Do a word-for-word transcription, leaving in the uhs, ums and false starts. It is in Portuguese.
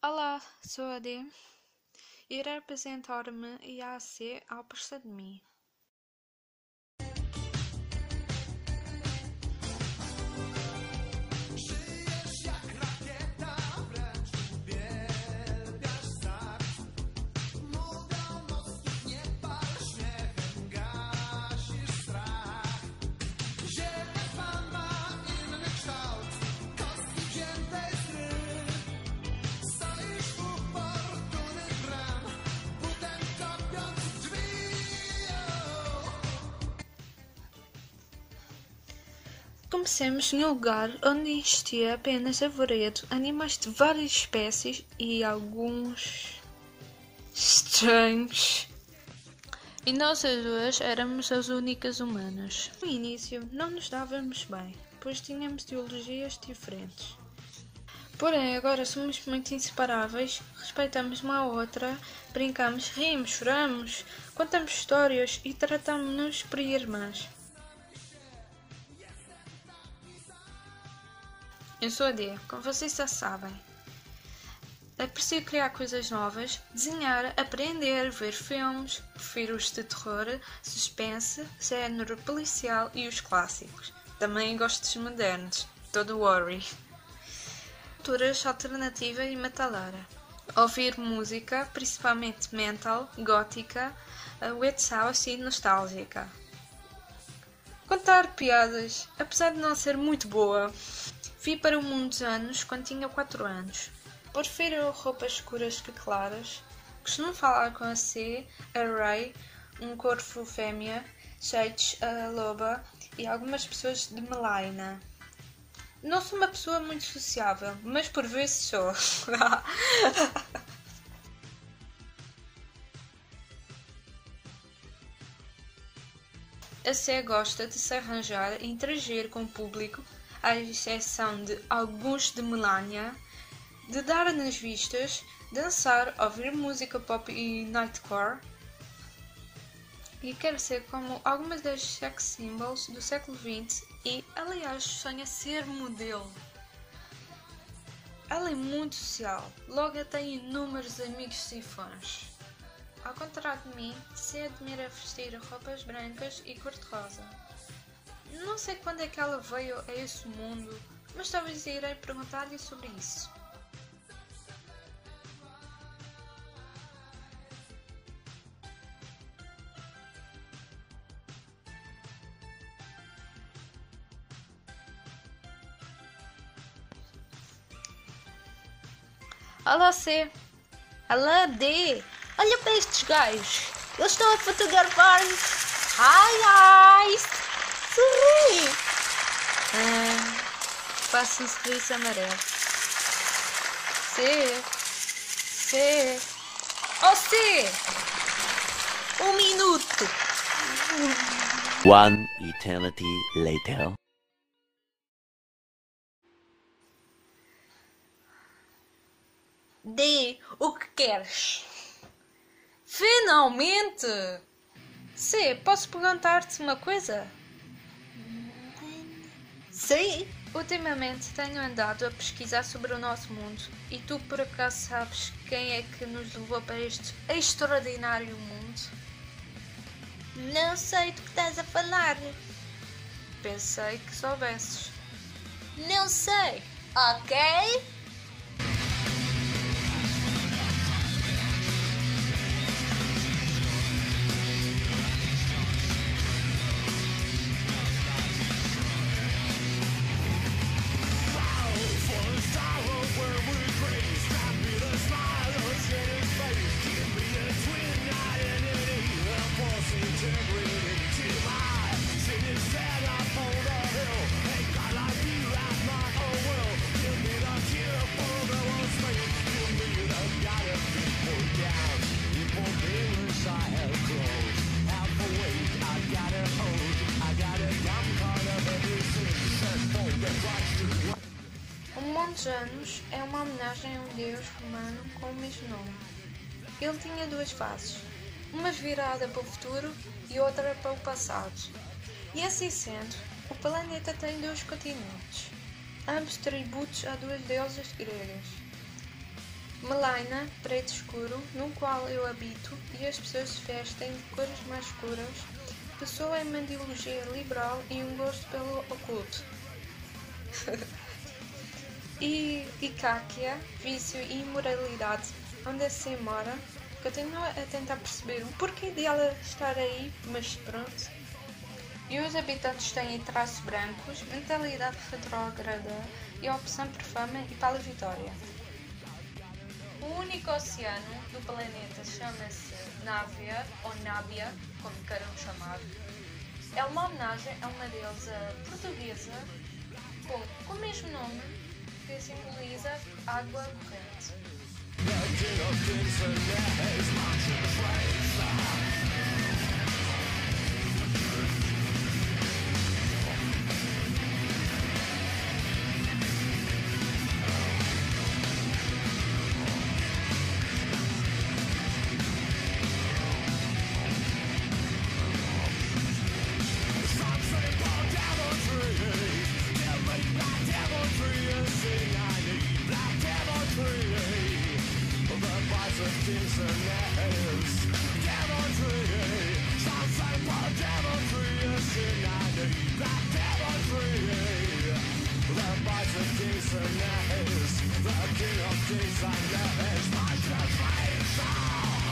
Olá, sou a D. Irei apresentar-me e a As Opostas de mim. Comecemos em um lugar onde existia apenas arvoredo, animais de várias espécies e alguns estranhos. E nós as duas éramos as únicas humanas. No início não nos dávamos bem, pois tínhamos ideologias diferentes. Porém agora somos muito inseparáveis, respeitamos uma à outra, brincamos, rimos, choramos, contamos histórias e tratamos-nos por irmãs. Eu sou a D, como vocês já sabem. Aprecio criar coisas novas, desenhar, aprender, ver filmes, prefiro os de terror, suspense, género policial e os clássicos. Também gosto dos modernos, todo worry. Culturas alternativa e metalara. Ouvir música, principalmente metal, gótica, wet house e nostálgica. Contar piadas, apesar de não ser muito boa. Vi para o mundo dos anos quando tinha quatro anos. Prefiro roupas escuras que claras. Costumo falar com a C, a Ray, um corvo fêmea, Shades, a loba e algumas pessoas de Melaina. Não sou uma pessoa muito sociável, mas por vezes sou. A C gosta de se arranjar e interagir com o público, à exceção de alguns de Melania, de dar nas vistas, dançar, ouvir música pop e nightcore, e quer ser como algumas das sex symbols do século vinte e, aliás, sonha ser modelo. Ela é muito social, logo tem inúmeros amigos e fãs. Ao contrário de mim, se admira vestir roupas brancas e cor-de-rosa. Não sei quando é que ela veio a esse mundo, mas talvez irei perguntar-lhe sobre isso. Olá C! Olá D! Olha para estes gajos! Eles estão a fotografar-me! Ai ai! Sorri! Ah, faço um sorriso amarelo. C! C! Oh C! Um minuto! One eternity later. D! O que queres? Finalmente! C! Posso perguntar-te uma coisa? Sim! Ultimamente tenho andado a pesquisar sobre o nosso mundo e tu por acaso sabes quem é que nos levou para este extraordinário mundo? Não sei do que estás a falar. Pensei que soubesses. Não sei, ok? Janus é uma homenagem a um deus romano com o mesmo nome. Ele tinha duas faces, uma virada para o futuro e outra para o passado. E assim sendo, o planeta tem dois continentes, ambos tributos a duas deusas gregas. Melaina, preto escuro, no qual eu habito e as pessoas se vestem de cores mais escuras. Pessoa em uma ideologia liberal e um gosto pelo oculto. E, e Káquia, vício e imoralidade, onde assim mora, que eu continuo a tentar perceber o porquê de ela estar aí, mas pronto. E os habitantes têm traços brancos, mentalidade retrógrada e opção por fama e pela vitória. O único oceano do planeta chama-se Návia, ou Nábia, como queiram chamar. É uma homenagem a uma deusa portuguesa com, com o mesmo nome, que simboliza água corrente. The king of kings and that is my